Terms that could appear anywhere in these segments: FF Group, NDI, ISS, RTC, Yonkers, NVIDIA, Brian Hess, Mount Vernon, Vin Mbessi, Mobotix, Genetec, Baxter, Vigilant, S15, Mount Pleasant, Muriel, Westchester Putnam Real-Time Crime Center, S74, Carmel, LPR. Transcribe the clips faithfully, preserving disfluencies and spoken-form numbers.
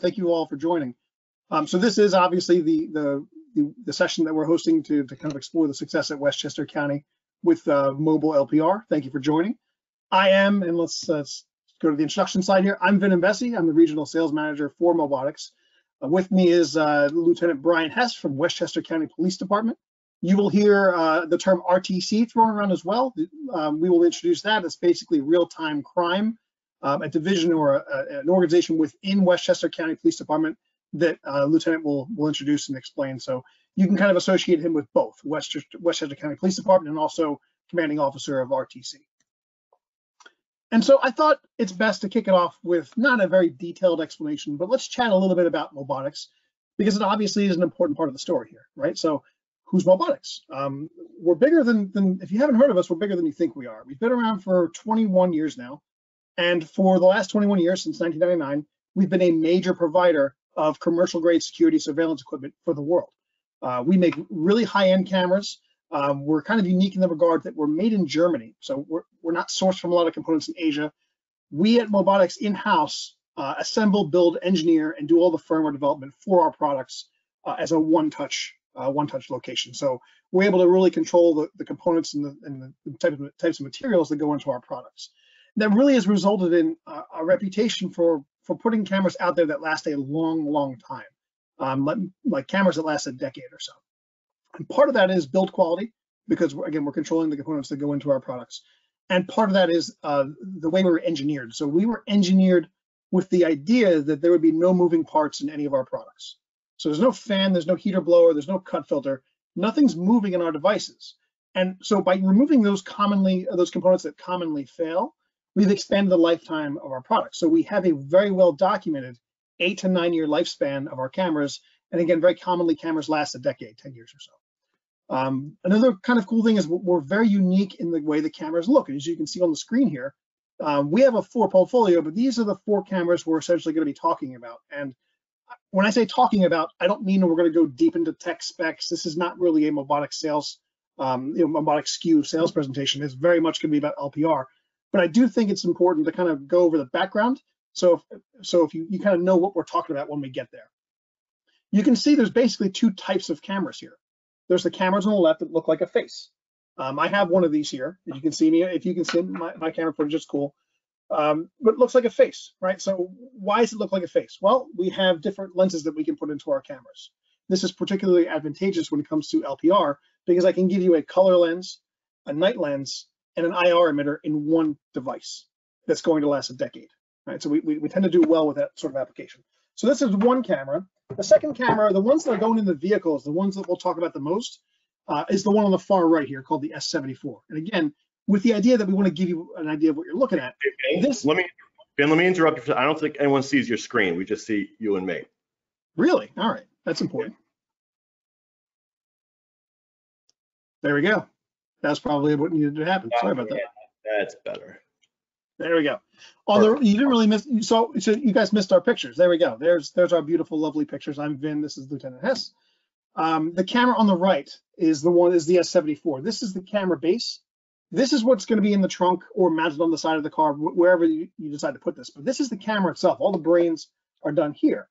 Thank you all for joining. Um, so this is obviously the, the the the session that we're hosting to to kind of explore the success at Westchester County with uh, mobile L P R. Thank you for joining. I am, and let's, uh, let's go to the introduction slide here. I'm Vin Mbessi. I'm the regional sales manager for Mobotix. Uh, with me is uh, Lieutenant Brian Hess from Westchester County Police Department. You will hear uh, the term R T C thrown around as well. Um, we will introduce that. It's basically real-time crime, um, a division or a, a, an organization within Westchester County Police Department that uh, Lieutenant will, will introduce and explain. So you can kind of associate him with both Westchester, Westchester County Police Department and also commanding officer of R T C. And so I thought it's best to kick it off with not a very detailed explanation, but let's chat a little bit about Mobotix, because it obviously is an important part of the story here, right? So who's Mobotix? Um, we're bigger than, than, if you haven't heard of us, we're bigger than you think we are. We've been around for twenty-one years now. And for the last twenty-one years, since nineteen ninety-nine, we've been a major provider of commercial grade security surveillance equipment for the world. Uh, we make really high-end cameras. Um, we're kind of unique in the regard that we're made in Germany. So we're, we're not sourced from a lot of components in Asia. We at Mobotix in-house uh, assemble, build, engineer, and do all the firmware development for our products uh, as a one-touch uh, one-touch location. So we're able to really control the, the components and the, and the type of, types of materials that go into our products. That really has resulted in uh, a reputation for, for putting cameras out there that last a long, long time, um, like, like cameras that last a decade or so. And part of that is build quality, because again, we're controlling the components that go into our products. And part of that is uh, the way we were engineered. So we were engineered with the idea that there would be no moving parts in any of our products. So there's no fan, there's no heater blower, there's no cut filter, nothing's moving in our devices. And so by removing those commonly, those components that commonly fail, we've expanded the lifetime of our products. So we have a very well documented eight to nine year lifespan of our cameras. And again, very commonly cameras last a decade, ten years or so. Um, another kind of cool thing is we're very unique in the way the cameras look. And as you can see on the screen here, um, we have a four portfolio, but these are the four cameras we're essentially going to be talking about. And when I say talking about, I don't mean we're going to go deep into tech specs. This is not really a Mobotix sales, um, you know, Mobotix S K U sales presentation. It's very much going to be about L P R, but I do think it's important to kind of go over the background. So if, so if you, you kind of know what we're talking about when we get there. You can see there's basically two types of cameras here. There's the cameras on the left that look like a face. Um, I have one of these here. If you can see me, if you can see my, my camera footage, it's cool. Um, but it looks like a face, right? So why does it look like a face? Well, we have different lenses that we can put into our cameras. This is particularly advantageous when it comes to L P R, because I can give you a color lens, a night lens, and an I R emitter in one device that's going to last a decade, right? So we, we, we tend to do well with that sort of application. So this is one camera. The second camera, the ones that are going in the vehicles, the ones that we'll talk about the most, uh, is the one on the far right here called the S seventy-four. And again, with the idea that we want to give you an idea of what you're looking at. Okay. This, let me, Ben, let me interrupt you. I don't think anyone sees your screen. We just see you and me. Really? All right. That's important. There we go. That's probably what needed to happen. Sorry about that. That's better. There we go. Although you didn't really miss, so, so you guys missed our pictures. There we go. There's there's our beautiful, lovely pictures. I'm Vin. This is Lieutenant Hess. Um, the camera on the right is the one is the S seventy-four. This is the camera base. This is what's going to be in the trunk or mounted on the side of the car, wherever you, you decide to put this. But this is the camera itself. All the brains are done here.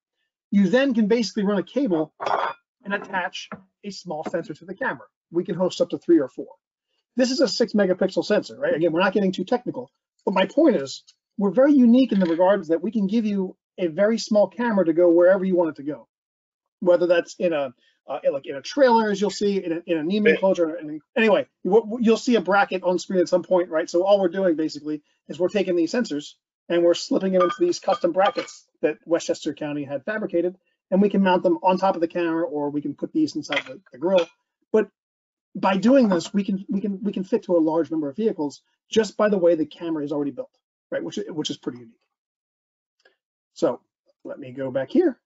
You then can basically run a cable and attach a small sensor to the camera. We can host up to three or four. This is a six megapixel sensor, right? Again, we're not getting too technical. But my point is, we're very unique in the regards that we can give you a very small camera to go wherever you want it to go, whether that's in a uh, like in a trailer, as you'll see, in, a, in an email enclosure. And anyway, you'll see a bracket on screen at some point, right? So all we're doing basically is we're taking these sensors and we're slipping them into these custom brackets that Westchester County had fabricated, and we can mount them on top of the camera, or we can put these inside the, the grill. But by doing this, we can we can we can fit to a large number of vehicles just by the way the camera is already built, right? Which which is pretty unique. So let me go back here.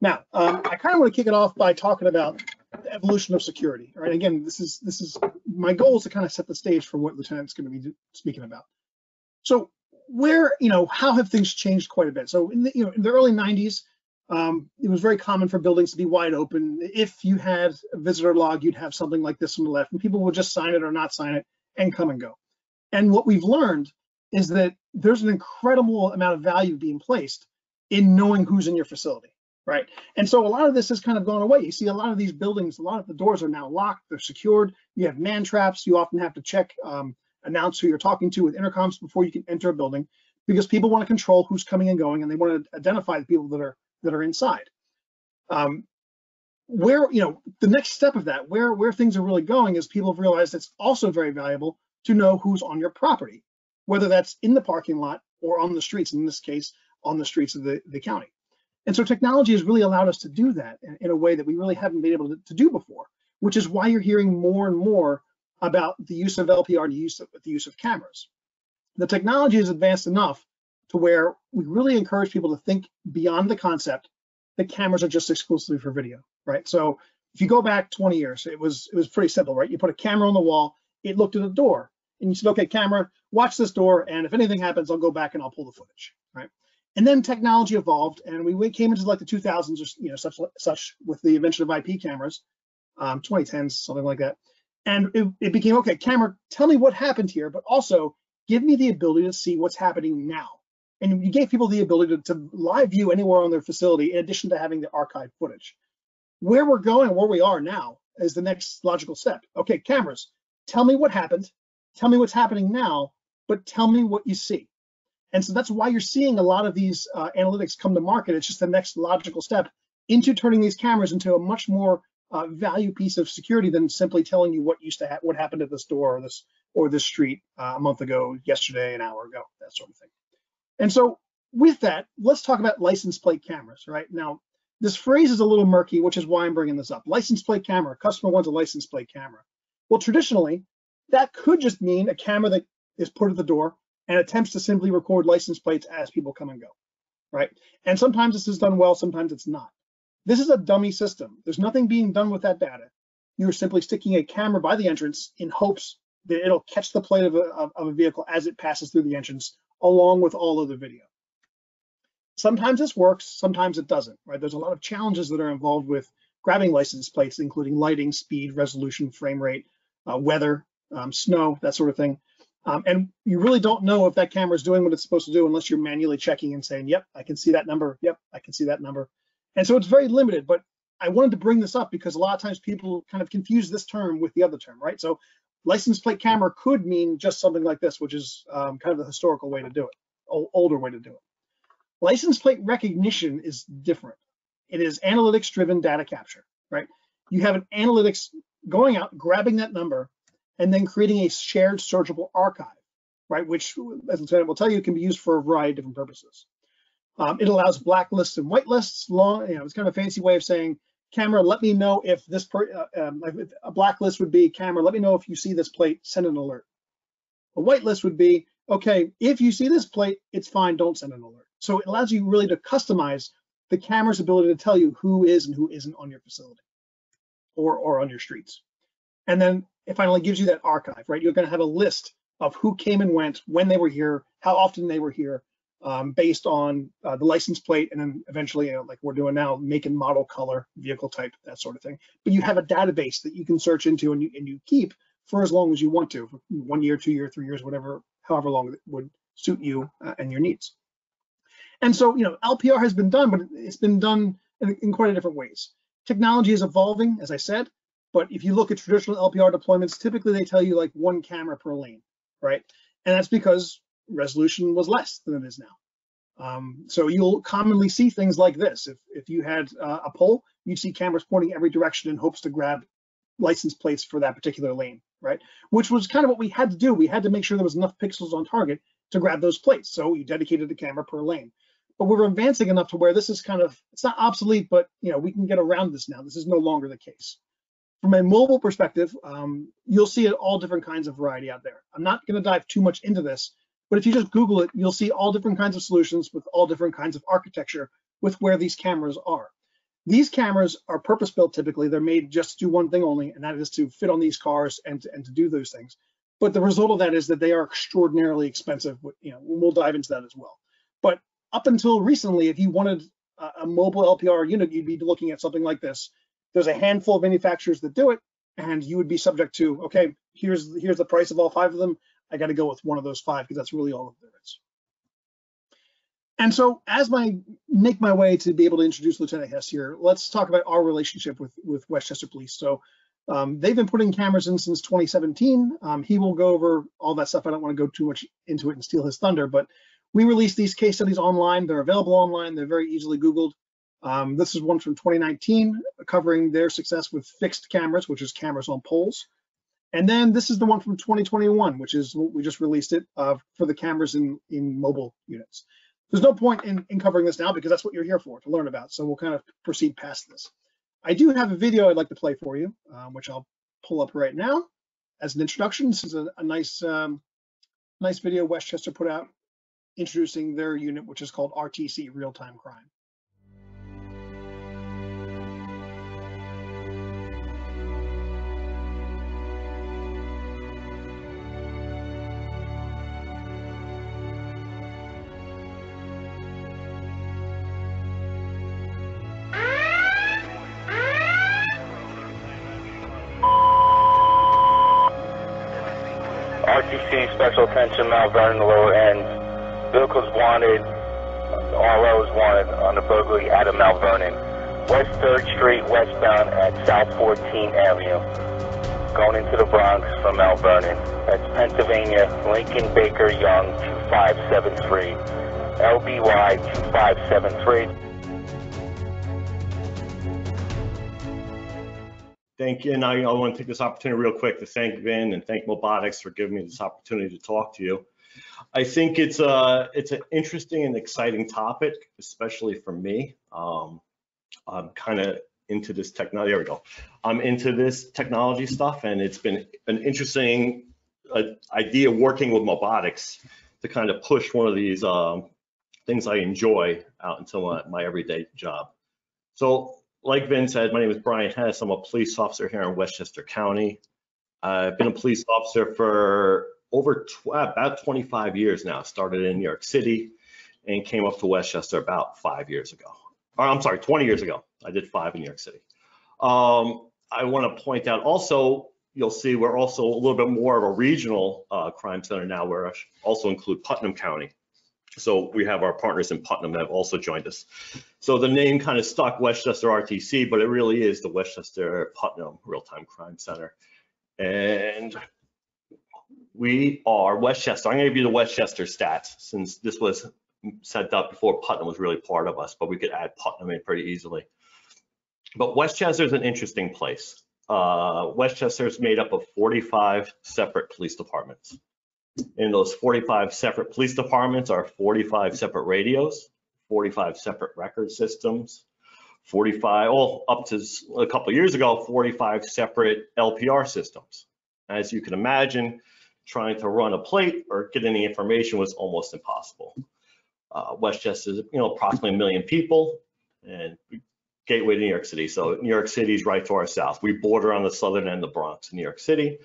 Now um, I kind of want to kick it off by talking about the evolution of security, right? Again, this is this is my goal is to kind of set the stage for what Lieutenant's going to be speaking about. So where you know how have things changed quite a bit? So in the you know in the early nineties. Um, it was very common for buildings to be wide open. If you had a visitor log, you'd have something like this on the left, and people would just sign it or not sign it and come and go. And what we've learned is that there's an incredible amount of value being placed in knowing who's in your facility, right? And so a lot of this has kind of gone away. You see a lot of these buildings, a lot of the doors are now locked, they're secured. You have man traps. You often have to check, um, announce who you're talking to with intercoms before you can enter a building, because people want to control who's coming and going, and they want to identify the people that are that are inside. Um, where, you know, the next step of that, where where things are really going, is people have realized it's also very valuable to know who's on your property, whether that's in the parking lot or on the streets, in this case, on the streets of the, the county. And so technology has really allowed us to do that in, in a way that we really haven't been able to, to do before, which is why you're hearing more and more about the use of L P R and the use of, the use of cameras. The technology is advanced enough to where we really encourage people to think beyond the concept that cameras are just exclusively for video, right? So if you go back twenty years, it was, it was pretty simple, right? You put a camera on the wall, it looked at a door, and you said, okay, camera, watch this door, and if anything happens, I'll go back and I'll pull the footage, right? And then technology evolved, and we came into like the two thousands, or, you know, such such with the invention of I P cameras, um, twenty tens, something like that. And it, it became, okay, camera, tell me what happened here, but also give me the ability to see what's happening now. And you gave people the ability to, to live view anywhere on their facility, in addition to having the archived footage. Where we're going, where we are now, is the next logical step. Okay, cameras, tell me what happened, tell me what's happening now, but tell me what you see. And so that's why you're seeing a lot of these uh, analytics come to market. It's just the next logical step into turning these cameras into a much more uh, value piece of security than simply telling you what used to ha what happened at this door or this or this street uh, a month ago, yesterday, an hour ago, that sort of thing. And so with that, let's talk about license plate cameras, right? Now, this phrase is a little murky, which is why I'm bringing this up. License plate camera, customer wants a license plate camera. Well, traditionally, that could just mean a camera that is put at the door and attempts to simply record license plates as people come and go, right? And sometimes this is done well, sometimes it's not. This is a dummy system. There's nothing being done with that data. You're simply sticking a camera by the entrance in hopes that it'll catch the plate of a, of a vehicle as it passes through the entrance, along with all of the video. Sometimes this works, sometimes it doesn't, right? There's a lot of challenges that are involved with grabbing license plates, including lighting, speed, resolution, frame rate, uh, weather, um, snow, that sort of thing. Um, and you really don't know if that camera is doing what it's supposed to do unless you're manually checking and saying, yep, I can see that number. Yep, I can see that number. And so it's very limited, but I wanted to bring this up because a lot of times people kind of confuse this term with the other term, right? So license plate camera could mean just something like this, which is um, kind of the historical way to do it, o- older way to do it. License plate recognition is different. It is analytics driven data capture, right? You have an analytics going out, grabbing that number, and then creating a shared searchable archive, right? Which, as Lieutenant will tell you, can be used for a variety of different purposes. Um, it allows blacklists and whitelists. Long, you know, it's kind of a fancy way of saying, camera, let me know if this, per, uh, um, like a blacklist would be, camera, let me know if you see this plate, send an alert. A whitelist would be, okay, if you see this plate, it's fine, don't send an alert. So it allows you really to customize the camera's ability to tell you who is and who isn't on your facility or, or on your streets. And then it finally gives you that archive, right? You're going to have a list of who came and went, when they were here, how often they were here, um, based on uh, the license plate, and then eventually, you know, like we're doing now, make and model, color, vehicle type, that sort of thing. But you have a database that you can search into and you, and you keep for as long as you want to, for one year, two years, three years, whatever, however long it would suit you uh, and your needs. And so, you know, L P R has been done, but it's been done in, in quite a different ways. Technology is evolving, as I said. But if you look at traditional L P R deployments, typically they tell you like one camera per lane, right? And that's because resolution was less than it is now. Um, so you'll commonly see things like this. If, if you had uh, a pole, you'd see cameras pointing every direction in hopes to grab license plates for that particular lane, right? Which was kind of what we had to do. We had to make sure there was enough pixels on target to grab those plates. So you dedicated the camera per lane. But we're advancing enough to where this is kind of, it's not obsolete, but you know, we can get around this now. This is no longer the case. From a mobile perspective, um, you'll see it all different kinds of variety out there. I'm not going to dive too much into this, but if you just Google it, you'll see all different kinds of solutions with all different kinds of architecture with where these cameras are. These cameras are purpose-built typically. They're made just to do one thing only, and that is to fit on these cars and to, and to do those things. But the result of that is that they are extraordinarily expensive. You know, we'll dive into that as well. But up until recently, if you wanted a, a mobile L P R unit, you'd be looking at something like this. There's a handful of manufacturers that do it, and you would be subject to, okay, here's here's the price of all five of them. I got to go with one of those five because that's really all of there is. And so as I make my way to be able to introduce Lieutenant Hess here, let's talk about our relationship with, with Westchester Police. So um, they've been putting cameras in since twenty seventeen. Um, he will go over all that stuff. I don't want to go too much into it and steal his thunder, but we release these case studies online. They're available online. They're very easily Googled. Um, this is one from twenty nineteen covering their success with fixed cameras, which is cameras on poles. And then this is the one from twenty twenty-one, which is, we just released it uh, for the cameras in, in mobile units. There's no point in, in covering this now because that's what you're here for, to learn about. So we'll kind of proceed past this. I do have a video I'd like to play for you, um, which I'll pull up right now as an introduction. This is a, a nice, um, nice video Westchester put out introducing their unit, which is called R T C, Real-Time Crime. Special attention, Mount Vernon, lower end. Vehicles wanted, all O's wanted on the burglary out of Mount Vernon. West third Street, westbound at South fourteenth Avenue. Going into the Bronx from Mount Vernon. That's Pennsylvania, Lincoln Baker Young, two five seven three. L B Y, two five seven three. Thank you, and I, I want to take this opportunity real quick to thank Vin and thank Mobotix for giving me this opportunity to talk to you. I think it's a, it's an interesting and exciting topic, especially for me. Um, I'm kind of into this technology. There we go. I'm into this technology stuff, and it's been an interesting uh, idea working with Mobotix to kind of push one of these um, things I enjoy out into my, my everyday job. So, like Vin said, my name is Brian Hess. I'm a police officer here in Westchester County. I've been a police officer for over about twenty-five years now. Started in New York City and came up to Westchester about five years ago. Or I'm sorry, twenty years ago. I did five in New York City. Um, I want to point out also, you'll see we're also a little bit more of a regional uh, crime center now. Where I also include Putnam County. So we have our partners in Putnam that have also joined us. So the name kind of stuck, Westchester R T C, but it really is the Westchester Putnam Real-Time Crime Center. And we are Westchester. I'm going to give you the Westchester stats since this was set up before Putnam was really part of us, but we could add Putnam in pretty easily. But Westchester is an interesting place. Uh, Westchester is made up of forty-five separate police departments. In those forty-five separate police departments are forty-five separate radios, forty-five separate record systems, forty-five, well, up to a couple of years ago, forty-five separate L P R systems. As you can imagine, trying to run a plate or get any information was almost impossible. Uh, Westchester is, you know, approximately a million people and gateway to New York City. So New York City is right to our south. We border on the southern end of the Bronx in New York City.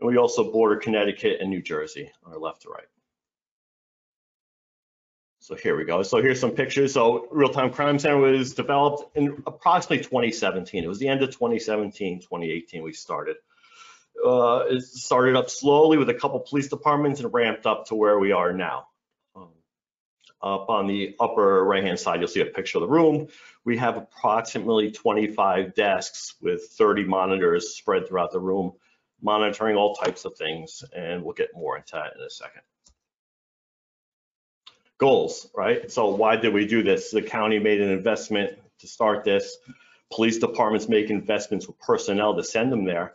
And we also border Connecticut and New Jersey on our left to right. So here we go. So here's some pictures. So Real-Time Crime Center was developed in approximately twenty seventeen. It was the end of twenty seventeen, twenty eighteen we started. Uh, it started up slowly with a couple police departments and ramped up to where we are now. Um, up on the upper right-hand side, you'll see a picture of the room. We have approximately twenty-five desks with thirty monitors spread throughout the room, monitoring all types of things, and we'll get more into that in a second. Goals, right? So why did we do this? The county made an investment to start this. Police departments make investments with personnel to send them there.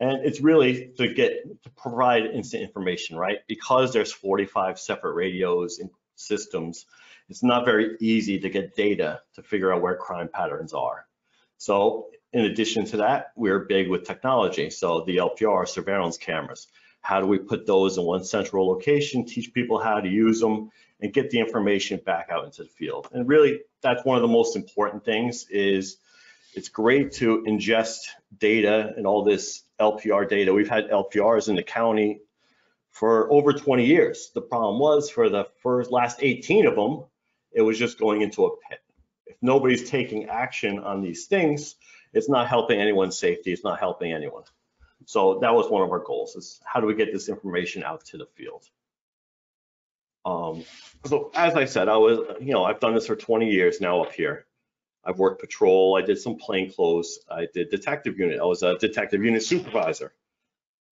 And it's really to get, to provide instant information, right? Because there's forty-five separate radios and systems, it's not very easy to get data to figure out where crime patterns are. So in addition to that, we're big with technology. So the L P R surveillance cameras, how do we put those in one central location, teach people how to use them and get the information back out into the field. And really, that's one of the most important things is it's great to ingest data and all this L P R data. We've had L P Rs in the county for over twenty years. The problem was for the first last eighteen of them, it was just going into a pit. If nobody's taking action on these things, it's not helping anyone's safety. It's not helping anyone. So that was one of our goals, is how do we get this information out to the field? Um, so as I said, I was, you know, I've done this for twenty years now up here. I've worked patrol, I did some plainclothes, I did detective unit, I was a detective unit supervisor.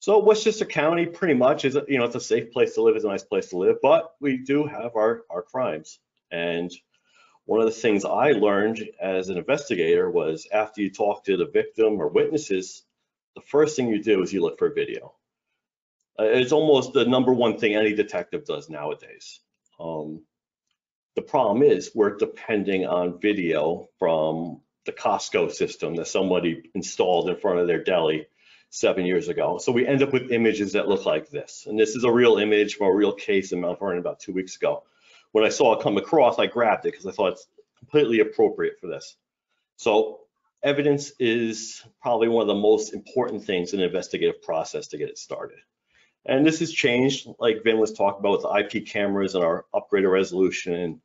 So Westchester County pretty much is, you know, it's a safe place to live, it's a nice place to live, but we do have our, our crimes. And one of the things I learned as an investigator was after you talk to the victim or witnesses, the first thing you do is you look for a video. It's almost the number one thing any detective does nowadays. Um, the problem is we're depending on video from the Costco system that somebody installed in front of their deli seven years ago. So we end up with images that look like this. And this is a real image from a real case in Mount Vernon about two weeks ago. When I saw it come across, I grabbed it because I thought it's completely appropriate for this. So evidence is probably one of the most important things in the investigative process to get it started. And this has changed, like Vin was talking about, with the I P cameras and our upgraded resolution. And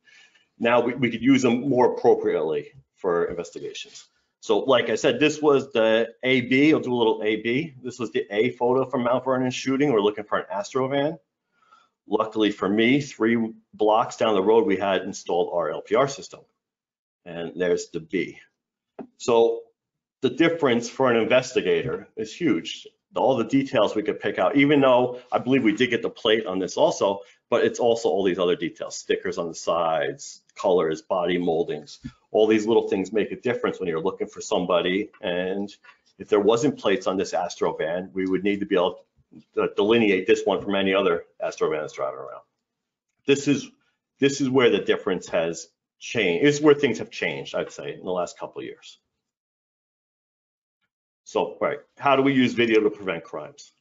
now we, we could use them more appropriately for investigations. So like I said, this was the A B. I'll do a little A B. This was the A photo from Mount Vernon shooting. We're looking for an Astrovan. Luckily for me, three blocks down the road, we had installed our L P R system. And there's the B. So the difference for an investigator is huge. All the details we could pick out, even though I believe we did get the plate on this also, but it's also all these other details, stickers on the sides, colors, body moldings, all these little things make a difference when you're looking for somebody. And if there wasn't plates on this Astrovan, we would need to be able to delineate this one from any other Astrovan that's driving around. This is, this is where the difference has changed. It's where things have changed, I'd say, in the last couple of years. So, right, how do we use video to prevent crimes?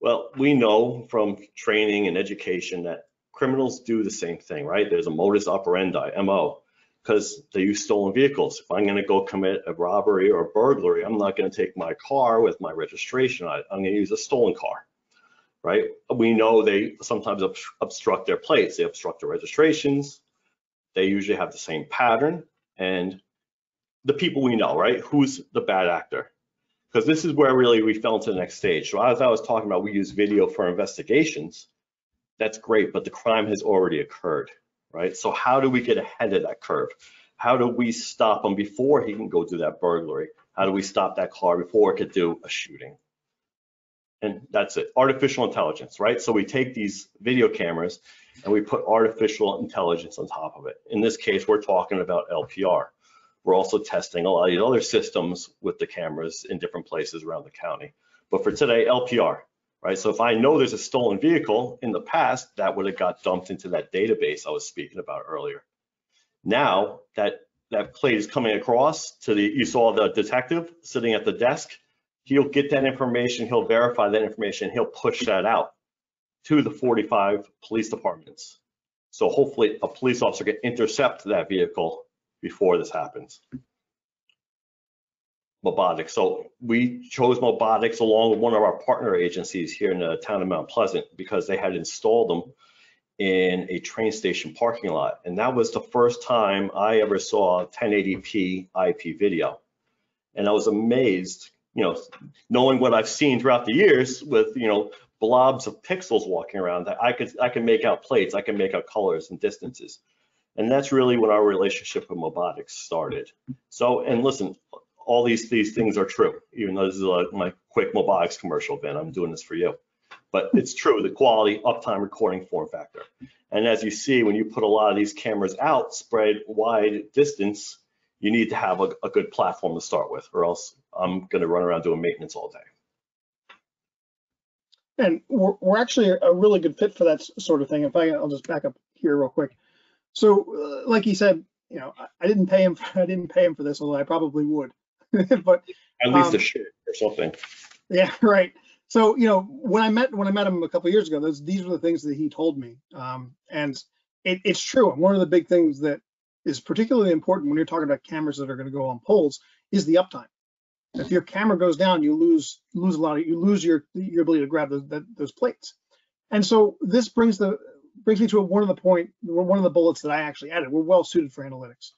Well, we know from training and education that criminals do the same thing, right? There's a modus operandi, M O, because they use stolen vehicles. If I'm gonna go commit a robbery or a burglary, I'm not gonna take my car with my registration on it. I'm gonna use a stolen car, right? We know they sometimes obstruct their plates. They obstruct their registrations. They usually have the same pattern. And the people we know, right? Who's the bad actor? Because this is where really we fell into the next stage. So as I was talking about, we use video for investigations. That's great, but the crime has already occurred, right? So how do we get ahead of that curve? How do we stop him before he can go do that burglary? How do we stop that car before it could do a shooting? And that's it, artificial intelligence, right? So we take these video cameras and we put artificial intelligence on top of it. In this case, we're talking about L P R. We're also testing a lot of these other systems with the cameras in different places around the county. But for today, L P R, right? So if I know there's a stolen vehicle in the past, that would have got dumped into that database I was speaking about earlier. Now that that plate is coming across to the, you saw the detective sitting at the desk, he'll get that information, he'll verify that information, he'll push that out to the forty-five police departments. So hopefully a police officer can intercept that vehicle before this happens. Mobotix. So we chose Mobotix along with one of our partner agencies here in the town of Mount Pleasant because they had installed them in a train station parking lot. And that was the first time I ever saw ten eighty p I P video. And I was amazed, you know, knowing what I've seen throughout the years with, you know, blobs of pixels walking around, that I could, I can make out plates, I can make out colors and distances. And that's really when our relationship with Mobotix started. So, and listen, all these, these things are true, even though this is like my quick Mobotix commercial, Vin, I'm doing this for you. But it's true, the quality, uptime, recording, form factor. And as you see, when you put a lot of these cameras out, spread wide distance, you need to have a, a good platform to start with, or else I'm gonna run around doing maintenance all day. And we're, we're actually a really good fit for that sort of thing. If I, I'll just back up here real quick. So, uh, like he said, you know, I, I didn't pay him. For, I didn't pay him for this, although I probably would. But at least um, a shirt or something. Yeah, right. So, you know, when I met when I met him a couple of years ago, those these were the things that he told me, um, and it, it's true. And one of the big things that is particularly important when you're talking about cameras that are going to go on poles is the uptime. If your camera goes down, you lose lose a lot of you lose your your ability to grab those that, those plates. And so this brings the. brings me to one of the point, one of the bullets that I actually added. We're well suited for analytics.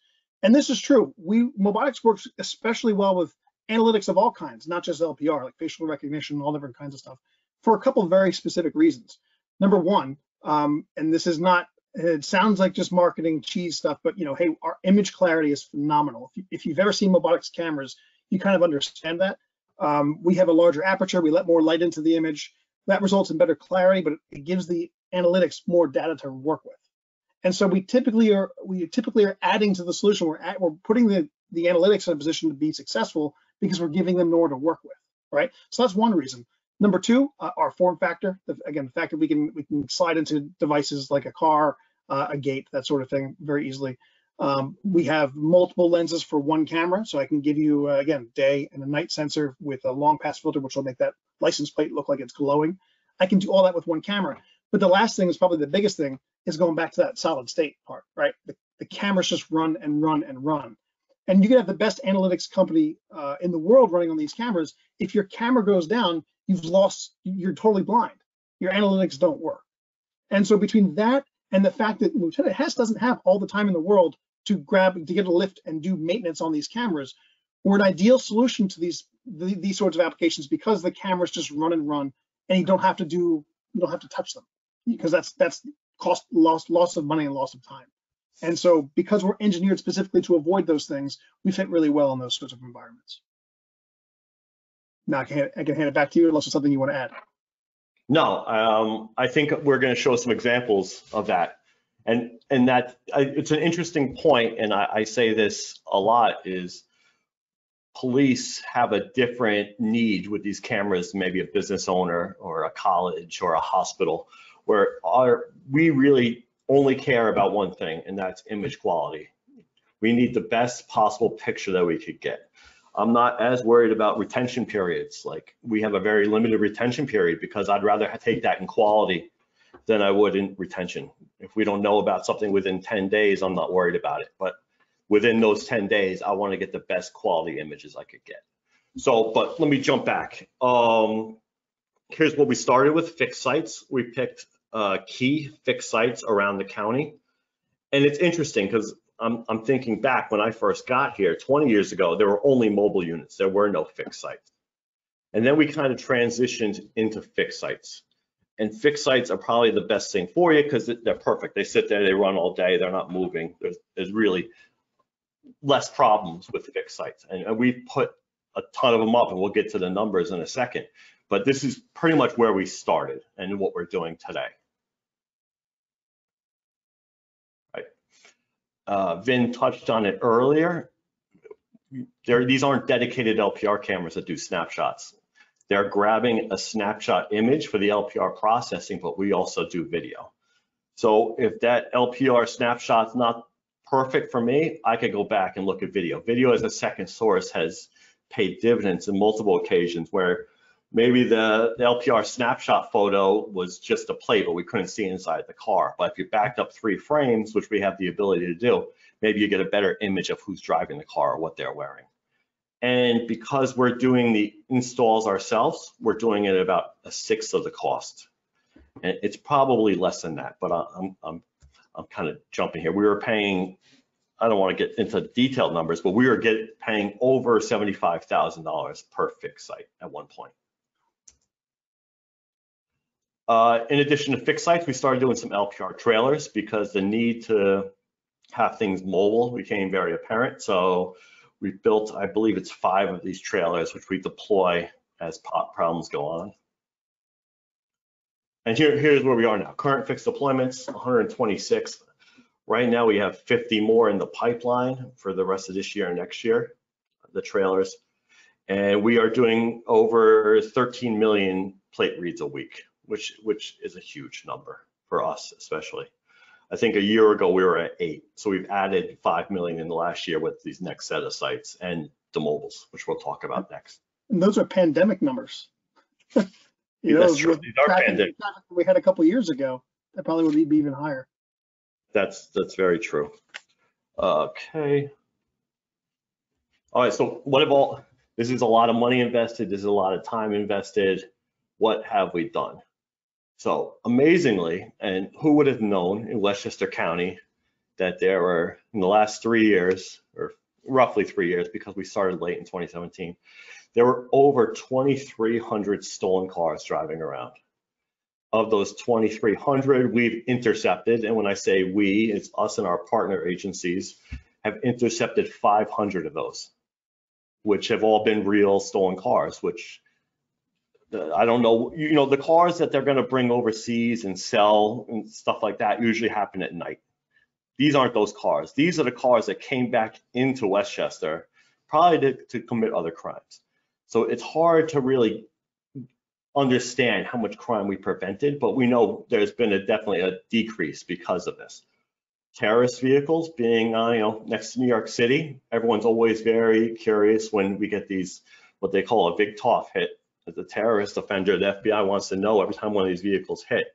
And this is true. We, Mobotix works especially well with analytics of all kinds, not just L P R, like facial recognition, all different kinds of stuff, for a couple of very specific reasons. Number one, um, and this is not it sounds like just marketing cheese stuff, but you know, hey, our image clarity is phenomenal. If you've ever seen Mobotix cameras, you kind of understand that. Um, we have a larger aperture, we let more light into the image. That results in better clarity, but it gives the analytics more data to work with. And so we typically are we typically are adding to the solution. We're at, we're putting the the analytics in a position to be successful because we're giving them more to work with, right? So that's one reason. Number two, uh, our form factor. The, again, the fact that we can we can slide into devices like a car, uh, a gate, that sort of thing, very easily. Um, we have multiple lenses for one camera, so I can give you, uh, again, day and a night sensor with a long pass filter, which will make that license plate look like it's glowing. I can do all that with one camera. But the last thing is probably the biggest thing is going back to that solid state part, right? The, the cameras just run and run and run. And you can have the best analytics company uh, in the world running on these cameras. If your camera goes down, you've lost, you're totally blind. Your analytics don't work. And so between that and the fact that Lieutenant Hess doesn't have all the time in the world to grab, to get a lift and do maintenance on these cameras, we're an ideal solution to these, the, these sorts of applications because the cameras just run and run and you don't have to do, you don't have to touch them because that's, that's cost, loss, loss of money and loss of time. And so because we're engineered specifically to avoid those things, we fit really well in those sorts of environments. Now I can, I can hand it back to you unless there's something you want to add. No, um, I think we're going to show some examples of that. And, and that I, it's an interesting point, and I, I say this a lot, is police have a different need with these cameras, maybe a business owner or a college or a hospital, where our, we really only care about one thing, and that's image quality. We need the best possible picture that we could get. I'm not as worried about retention periods. Like, we have a very limited retention period because I'd rather take that in quality than I would in retention. If we don't know about something within ten days, I'm not worried about it. But within those ten days, I want to get the best quality images I could get. So, but let me jump back. Um, here's what we started with, fixed sites. We picked uh, key fixed sites around the county. And it's interesting because I'm, I'm thinking back when I first got here twenty years ago, there were only mobile units. There were no fixed sites. And then we kind of transitioned into fixed sites. And fixed sites are probably the best thing for you because they're perfect. They sit there, they run all day, they're not moving. There's, there's really less problems with fixed sites. And, and we've put a ton of them up, and we'll get to the numbers in a second. But this is pretty much where we started and what we're doing today. Right. Uh, Vin touched on it earlier. There, these aren't dedicated L P R cameras that do snapshots. They're grabbing a snapshot image for the L P R processing, but we also do video. So if that L P R snapshot's not perfect for me, I could go back and look at video. Video as a second source has paid dividends in multiple occasions where maybe the, the L P R snapshot photo was just a plate, but we couldn't see inside the car. But if you backed up three frames, which we have the ability to do, maybe you get a better image of who's driving the car or what they're wearing. And because we're doing the installs ourselves, we're doing it at about a sixth of the cost. And it's probably less than that, but I'm, I'm, I'm kind of jumping here. We were paying, I don't want to get into detailed numbers, but we were get, paying over seventy-five thousand dollars per fixed site at one point. Uh, in addition to fixed sites, we started doing some L P R trailers because the need to have things mobile became very apparent. So we've built, I believe it's five of these trailers, which we deploy as pop problems go on. And here, here's where we are now. Current fixed deployments, one hundred twenty-six. Right now we have fifty more in the pipeline for the rest of this year and next year, the trailers. And we are doing over thirteen million plate reads a week, which, which is a huge number for us, especially. I think a year ago we were at eight. So we've added five million in the last year with these next set of sites and the mobiles, which we'll talk about next. And those are pandemic numbers. you yeah, know, that's true. These are pandemic. We had a couple of years ago, that probably would be even higher. That's, that's very true. Okay. All right, so what have all, this is a lot of money invested. This is a lot of time invested. What have we done? So amazingly, and who would have known in Westchester County that there were, in the last three years, or roughly three years, because we started late in twenty seventeen, there were over twenty-three hundred stolen cars driving around. Of those twenty-three hundred, we've intercepted, and when I say we, it's us and our partner agencies, have intercepted five hundred of those, which have all been real stolen cars, which I don't know, you know, the cars that they're going to bring overseas and sell and stuff like that usually happen at night. These aren't those cars. These are the cars that came back into Westchester, probably to, to commit other crimes. So it's hard to really understand how much crime we prevented, but we know there's been a definitely a decrease because of this. Terrorist vehicles being, uh, you know, next to New York City, everyone's always very curious when we get these, what they call a big T O F hit. As a terrorist offender, the F B I wants to know every time one of these vehicles hit.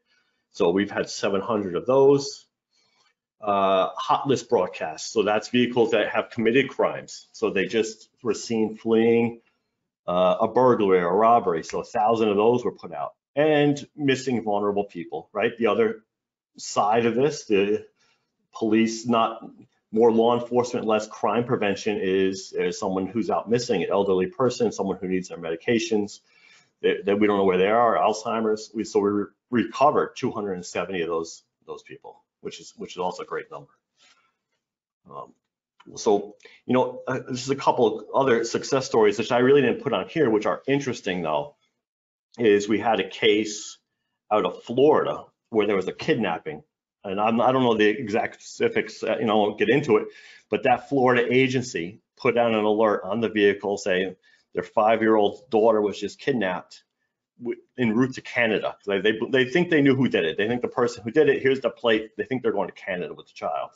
So we've had seven hundred of those. Uh, hot list broadcasts. So that's vehicles that have committed crimes. So they just were seen fleeing uh, a burglary or a robbery. So a thousand of those were put out. And missing vulnerable people, right? The other side of this, the police, not more law enforcement, less crime prevention is, is someone who's out missing, an elderly person, someone who needs their medications, that we don't know where they are, Alzheimer's. We, so we re recovered two hundred seventy of those those people, which is which is also a great number. Um, so, you know, uh, this is a couple of other success stories which I really didn't put on here, which are interesting though, is we had a case out of Florida where there was a kidnapping. And I'm, I don't know the exact specifics, uh, you know, I won't get into it, but that Florida agency put out an alert on the vehicle saying their five-year-old daughter was just kidnapped en route to Canada. They, they, they think they knew who did it. They think the person who did it, here's the plate, they think they're going to Canada with the child.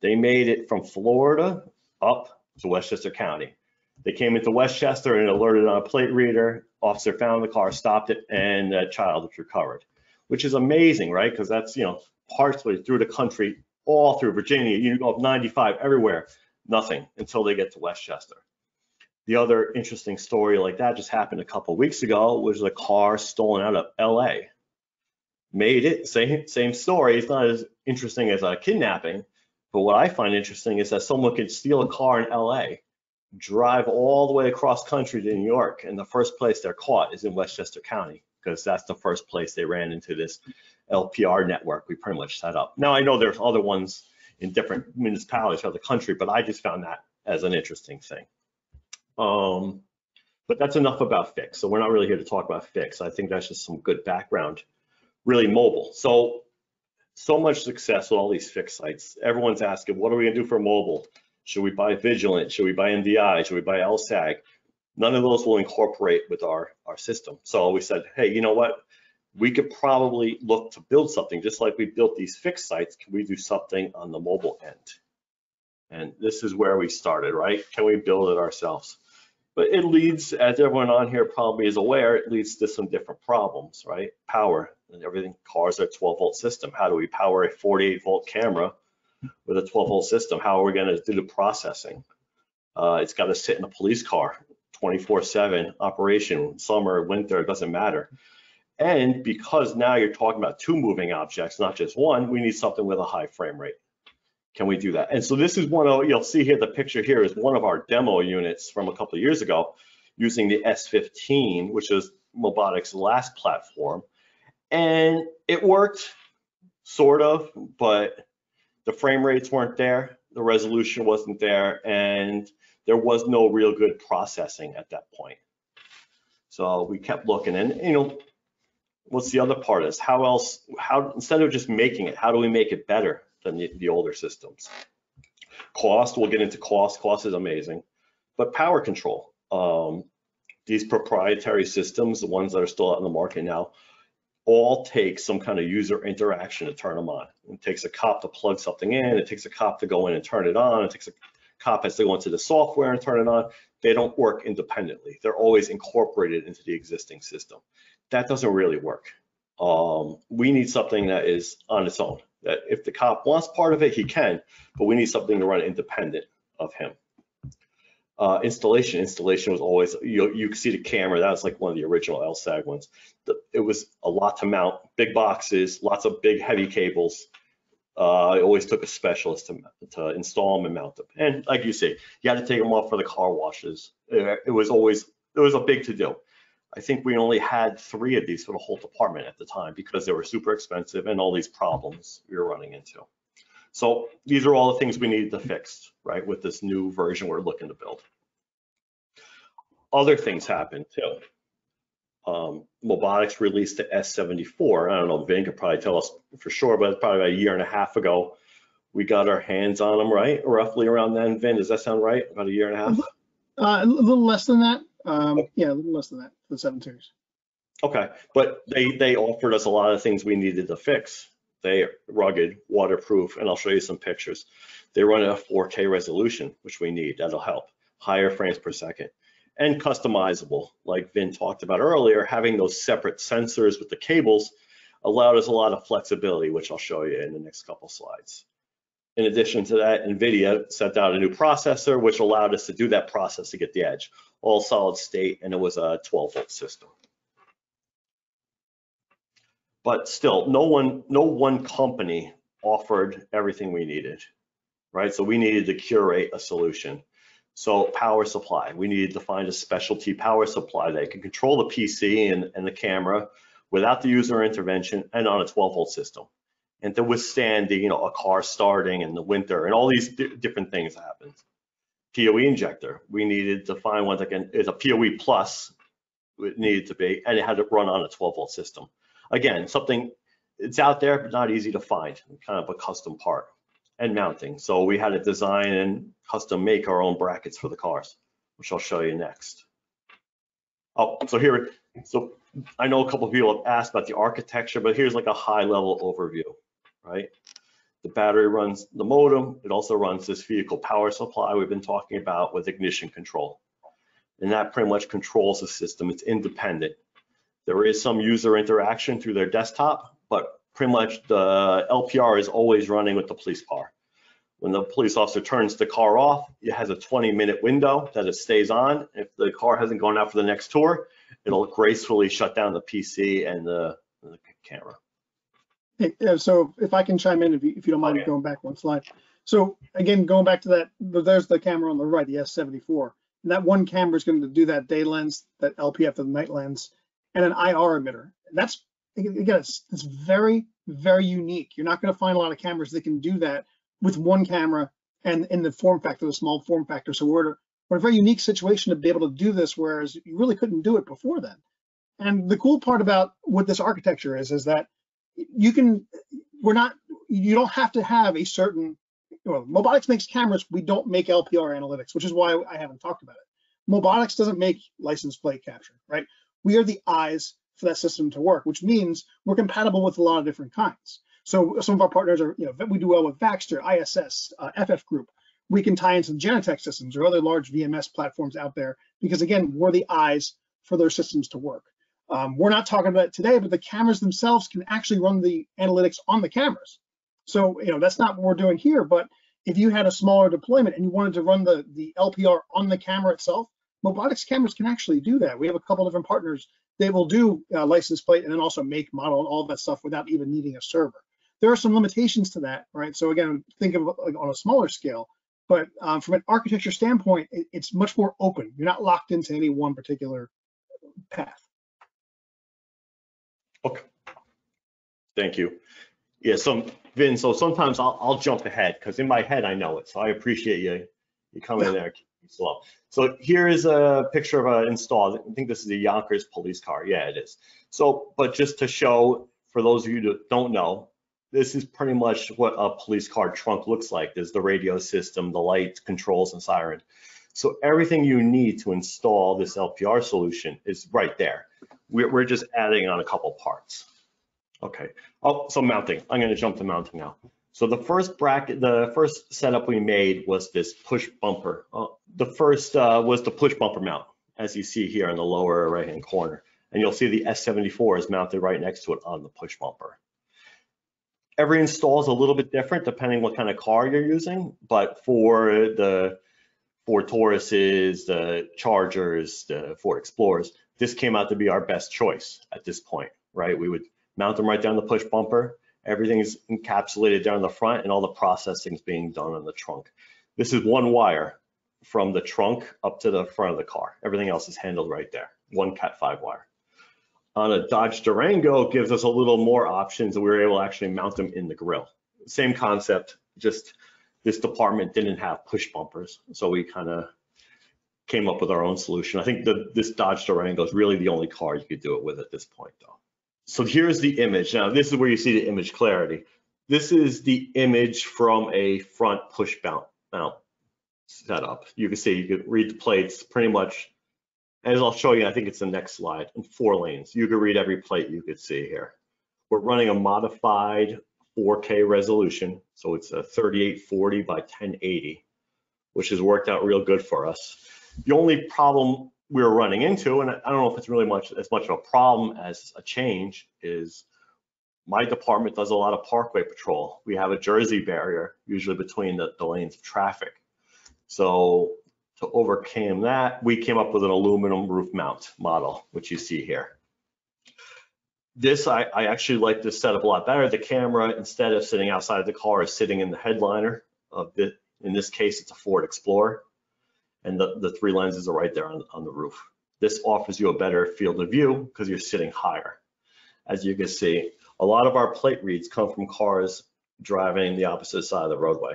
They made it from Florida up to Westchester County. They came into Westchester and alerted on a plate reader. Officer found the car, stopped it, and that child was recovered, which is amazing, right? Because that's, you know, partially through the country, all through Virginia, you go up ninety-five, everywhere, nothing until they get to Westchester. The other interesting story like that just happened a couple of weeks ago, was a car stolen out of L A. Made it, same, same story. It's not as interesting as a kidnapping, but what I find interesting is that someone could steal a car in L A, drive all the way across country to New York, and the first place they're caught is in Westchester County, because that's the first place they ran into this L P R network we pretty much set up. Now, I know there's other ones in different municipalities throughout the country, but I just found that as an interesting thing. Um, but that's enough about F I C. So we're not really here to talk about F I C. I think that's just some good background, really mobile. So, so much success with all these F I C sites. Everyone's asking, what are we gonna do for mobile? Should we buy Vigilant? Should we buy N D I? Should we buy L SAG? None of those will incorporate with our, our system. So we said, hey, you know what? We could probably look to build something. Just like we built these fixed sites, can we do something on the mobile end? And this is where we started, right? Can we build it ourselves? But it leads, as everyone on here probably is aware, it leads to some different problems, right? Power and everything. Cars are a twelve volt system. How do we power a forty-eight volt camera with a twelve volt system? How are we gonna do the processing? Uh, it's gotta sit in a police car, twenty-four seven operation, summer, winter, it doesn't matter. And because now you're talking about two moving objects, not just one, we need something with a high frame rate. Can we do that? And so this is one of, you'll see here, the picture here is one of our demo units from a couple of years ago using the S fifteen, which is Mobotix's last platform. And it worked, sort of, but the frame rates weren't there, the resolution wasn't there, and there was no real good processing at that point. So we kept looking, and you know, what's the other part is how else, how, instead of just making it, how do we make it better than the, the older systems? Cost, we'll get into cost, cost is amazing, but power control. Um, these proprietary systems, the ones that are still out in the market now, all take some kind of user interaction to turn them on. It takes a cop to plug something in, it takes a cop to go in and turn it on, it takes a cop has to go into the software and turn it on. They don't work independently. They're always incorporated into the existing system. That doesn't really work. Um, we need something that is on its own, that if the cop wants part of it, he can, but we need something to run independent of him. Uh, installation, installation was always, you, you can see the camera, that was like one of the original L SAG ones. The, it was a lot to mount, big boxes, lots of big heavy cables. Uh, it always took a specialist to, to install them and mount them. And like you see, you had to take them off for the car washes. It, it was always, it was a big to do. I think we only had three of these for the whole department at the time because they were super expensive and all these problems we were running into. So these are all the things we needed to fix, right, with this new version we're looking to build. Other things happened too. Um, Mobotix released the S seventy-four. I don't know, Vin could probably tell us for sure, but probably about a year and a half ago, we got our hands on them, right? Roughly around then, Vin, does that sound right? About a year and a half? Uh, a little less than that. Um, okay. Yeah, a little less than that, the seven series. Okay, but they, they offered us a lot of things we needed to fix. They are rugged, waterproof, and I'll show you some pictures. They run at a four K resolution, which we need, that'll help. Higher frames per second. And customizable, like Vin talked about earlier, having those separate sensors with the cables allowed us a lot of flexibility, which I'll show you in the next couple slides. In addition to that, NVIDIA sent out a new processor, which allowed us to do that process to get the edge, all solid state, and it was a twelve volt system. But still, no one, no one company offered everything we needed, right? So we needed to curate a solution. So power supply, we needed to find a specialty power supply that can control the P C and, and the camera without the user intervention and on a twelve volt system. And to withstand the, you know, a car starting in the winter and all these di different things happened. P O E injector, we needed to find one that can, it's a P O E plus, it needed to be, and it had to run on a twelve volt system. Again, something, it's out there, but not easy to find, kind of a custom part. And mounting, so we had to design and custom make our own brackets for the cars, which I'll show you next. Oh, so here, so I know a couple of people have asked about the architecture, but here's like a high level overview, right? The battery runs the modem, it also runs this vehicle power supply we've been talking about with ignition control. And that pretty much controls the system, it's independent. There is some user interaction through their desktop, but pretty much the L P R is always running with the police car. When the police officer turns the car off, it has a twenty minute window that it stays on. If the car hasn't gone out for the next tour, it'll gracefully shut down the P C and the, the camera. Hey, so if I can chime in, if you, if you don't mind, okay, going back one slide. So again, going back to that, there's the camera on the right, the S seventy-four. And that one camera is going to do that day lens, that L P F to the night lens, and an I R emitter. That's, again, it's, it's very, very unique. You're not going to find a lot of cameras that can do that with one camera and in the form factor, the small form factor. So we're, we're in a very unique situation to be able to do this, whereas you really couldn't do it before then. And the cool part about what this architecture is, is that you can, we're not, you don't have to have a certain, well, Mobotix makes cameras. We don't make L P R analytics, which is why I haven't talked about it. Mobotix doesn't make license plate capture, right? We are the eyes for that system to work, which means we're compatible with a lot of different kinds. So some of our partners are, you know, we do well with Baxter, I S S, uh, F F Group. We can tie in some Genetec systems or other large V M S platforms out there because, again, we're the eyes for those systems to work. Um, we're not talking about it today, but the cameras themselves can actually run the analytics on the cameras. So, you know, that's not what we're doing here, but if you had a smaller deployment and you wanted to run the, the L P R on the camera itself, Mobotix cameras can actually do that. We have a couple different partners. They will do uh, license plate and then also make, model, and all of that stuff without even needing a server. There are some limitations to that, right? So again, think of like on a smaller scale, but um, from an architecture standpoint, it, it's much more open. You're not locked into any one particular path. Okay, thank you. Yeah, so Vin, so sometimes I'll, I'll jump ahead because in my head, I know it. So I appreciate you, you coming in there. Slow. So here is a picture of an install. I think this is a Yonkers police car. Yeah, it is. So, but just to show, for those of you that don't know, this is pretty much what a police car trunk looks like. There's the radio system, the lights, controls, and siren. So everything you need to install this L P R solution is right there. We're, we're just adding on a couple parts. Okay. Oh, so mounting. I'm going to jump to mounting now. So the first bracket, the first setup we made was this push bumper. Uh, the first uh, was the push bumper mount, as you see here in the lower right-hand corner. And you'll see the S seventy-four is mounted right next to it on the push bumper. Every install is a little bit different depending what kind of car you're using, but for the Ford Tauruses, the Chargers, the Ford Explorers, this came out to be our best choice at this point, right? We would mount them right down the push bumper. Everything's encapsulated down the front and all the processing is being done on the trunk. This is one wire from the trunk up to the front of the car. Everything else is handled right there. one cat five wire. On a Dodge Durango, it gives us a little more options, and we were able to actually mount them in the grill. Same concept, just this department didn't have push bumpers, so we kind of came up with our own solution. I think the, this Dodge Durango is really the only car you could do it with at this point, though. So here's the image. Now, this is where you see the image clarity. This is the image from a front push mount, mount setup. You can see, you can read the plates pretty much. As I'll show you, I think it's the next slide, in four lanes. You can read every plate you could see here. We're running a modified four K resolution, so it's a thirty-eight forty by ten eighty, which has worked out real good for us. The only problem we were running into, and I don't know if it's really much as much of a problem as a change, is my department does a lot of parkway patrol. We have a Jersey barrier, usually between the, the lanes of traffic. So to overcome that, we came up with an aluminum roof mount model, which you see here. This, I, I actually like this setup a lot better. The camera, instead of sitting outside of the car, is sitting in the headliner of the, in this case, it's a Ford Explorer. And the, the three lenses are right there on, on the roof. This offers you a better field of view because you're sitting higher. As you can see, a lot of our plate reads come from cars driving the opposite side of the roadway.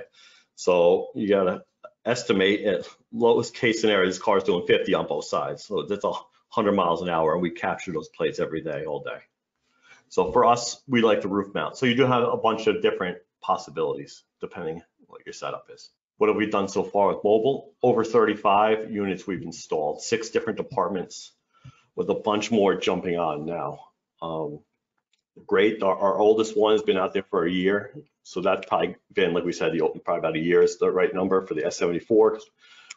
So you gotta estimate at lowest case scenario, this car's doing fifty on both sides. So that's one hundred miles an hour, and we capture those plates every day, all day. So for us, we like the roof mount. So you do have a bunch of different possibilities depending what your setup is. What have we done so far with mobile? Over thirty-five units we've installed, six different departments, with a bunch more jumping on now. Um, great, our, our oldest one has been out there for a year. So that's probably been, like we said, the open, probably about a year is the right number for the S seventy-four.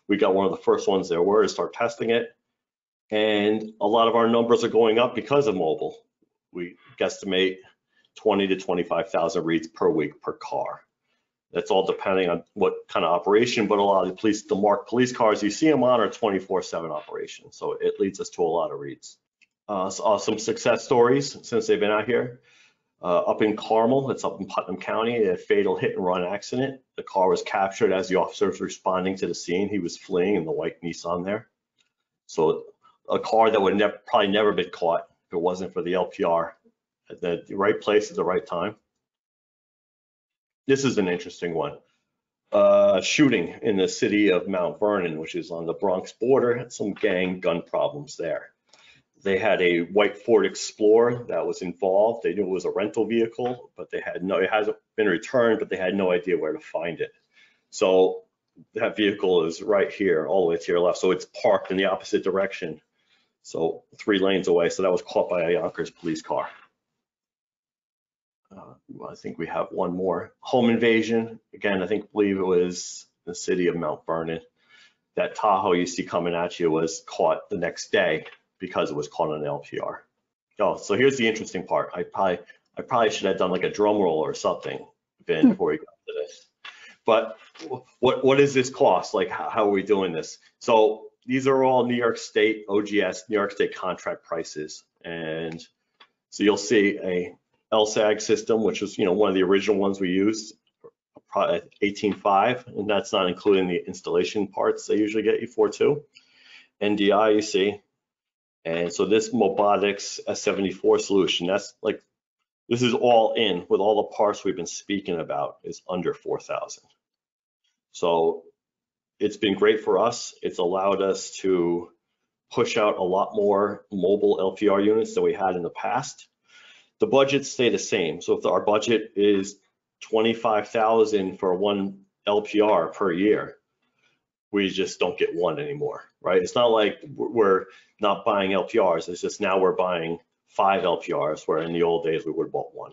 We got one of the first ones there were to start testing it. And a lot of our numbers are going up because of mobile. We guesstimate twenty to twenty-five thousand reads per week per car. That's all depending on what kind of operation, but a lot of the police, the marked police cars you see them on are twenty-four seven operations. So it leads us to a lot of reads. Uh, saw some success stories since they've been out here. Uh, up in Carmel, it's up in Putnam County, a fatal hit and run accident. The car was captured as the officer was responding to the scene. He was fleeing in the white Nissan there. So a car that would never, probably never been caught if it wasn't for the L P R at the right place at the right time. This is an interesting one. Uh, shooting in the city of Mount Vernon, which is on the Bronx border, had some gang gun problems there. They had a white Ford Explorer that was involved. They knew it was a rental vehicle, but they had no, it hasn't been returned, but they had no idea where to find it. So that vehicle is right here, all the way to your left. So it's parked in the opposite direction. So three lanes away. So that was caught by a Yonkers police car. Uh, well, I think we have one more. Home invasion. Again, I think, believe it was the city of Mount Vernon. That Tahoe you see coming at you was caught the next day because it was caught on an L P R. Oh, so here's the interesting part. I probably, I probably should have done like a drum roll or something, Ben, before we got to this. But what, what is this cost? Like, how, how are we doing this? So these are all New York State O G S, New York State contract prices. And so you'll see a L SAG system, which was, you know, one of the original ones we used, eighteen five, and that's not including the installation parts they usually get you for too. N D I, you see, and so this Mobotix S seventy-four solution, that's like, this is all in with all the parts we've been speaking about, is under four thousand. So it's been great for us. It's allowed us to push out a lot more mobile L P R units than we had in the past. The budgets stay the same. So if our budget is twenty-five thousand dollars for one L P R per year, we just don't get one anymore, right? It's not like we're not buying L P Rs. It's just now we're buying five L P Rs, where in the old days we would have bought one.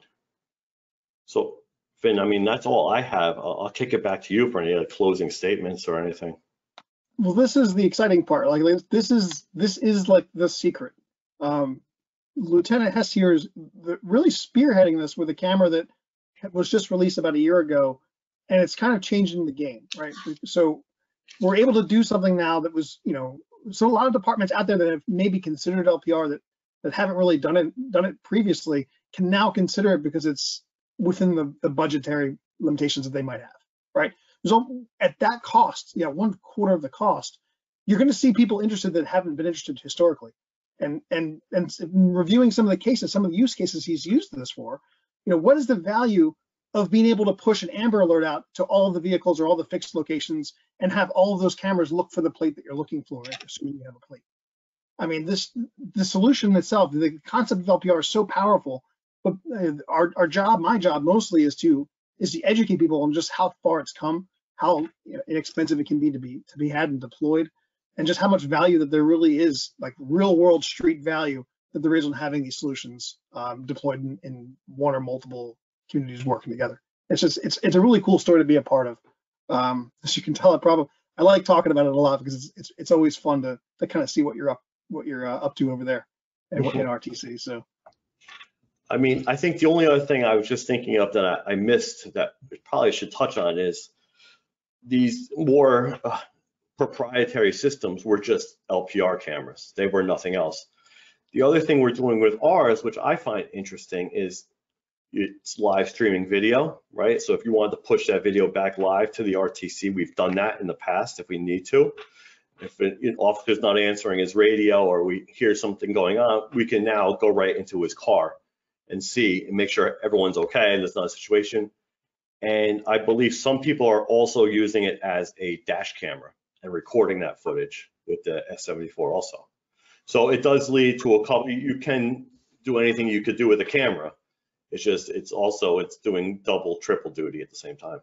So, Finn, I mean, that's all I have. I'll, I'll kick it back to you for any other closing statements or anything. Well, this is the exciting part. Like this is this is like the secret. Um, Lieutenant Hess here is really spearheading this with a camera that was just released about a year ago, and it's kind of changing the game, right? So we're able to do something now that was, you know, so a lot of departments out there that have maybe considered L P R that that haven't really done it done it previously can now consider it because it's within the, the budgetary limitations that they might have, right? So at that cost, yeah, one quarter of the cost, you're going to see people interested that haven't been interested historically. and and and reviewing some of the cases, some of the use cases he's used this for, you know, what is the value of being able to push an Amber Alert out to all of the vehicles or all the fixed locations and have all of those cameras look for the plate that you're looking for, assuming you have a plate? I mean, this the solution itself, the concept of L P R is so powerful, but our our job, my job mostly, is to is to educate people on just how far it's come, how inexpensive it can be to be to be had and deployed, and just how much value that there really is, like real world street value that there is on having these solutions um, deployed in, in one or multiple communities working together. It's just it's it's a really cool story to be a part of. Um, as you can tell, I probably I like talking about it a lot because it's it's, it's always fun to to kind of see what you're up what you're uh, up to over there and what in R T C. So. I mean, I think the only other thing I was just thinking of that I, I missed that probably should touch on is these more uh, proprietary systems were just L P R cameras. They were nothing else. The other thing we're doing with ours, which I find interesting, is it's live streaming video, right? So if you wanted to push that video back live to the R T C, we've done that in the past if we need to. If an officer's not answering his radio or we hear something going on, we can now go right into his car and see and make sure everyone's okay and there's not a situation. And I believe some people are also using it as a dash camera and recording that footage with the S seventy-four also. So it does lead to a couple, you can do anything you could do with a camera. It's just, it's also, it's doing double, triple duty at the same time.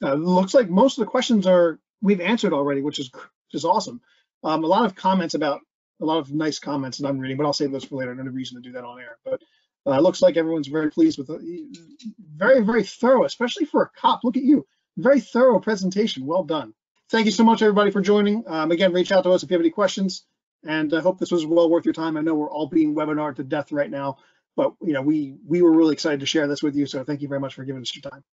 Uh, looks like most of the questions are, we've answered already, which is just awesome. Um, a lot of comments about, a lot of nice comments that I'm reading, but I'll save those for later. No reason to do that on air, but it uh, looks like everyone's very pleased with it. Very, very thorough, especially for a cop. Look at you. Very thorough presentation. Well done. Thank you so much, everybody, for joining. Um, again, reach out to us if you have any questions, and I hope this was well worth your time. I know we're all being webinar'd to death right now, but you know we we were really excited to share this with you, so thank you very much for giving us your time.